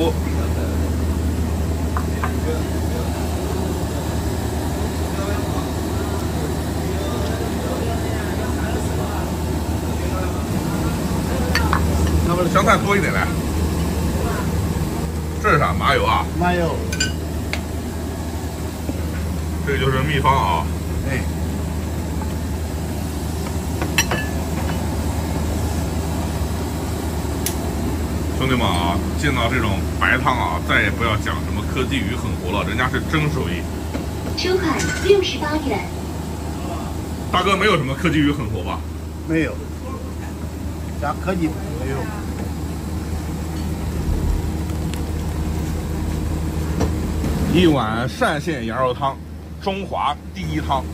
五。香菜多一点来。这是啥？麻油啊？麻油。这就是秘方啊。哎。 兄弟们啊，见到这种白汤啊，再也不要讲什么科技与狠活了，人家是真手艺。收款68元。大哥，没有什么科技与狠活吧？没有，啥科技没有。一碗单县羊肉汤，中华第一汤。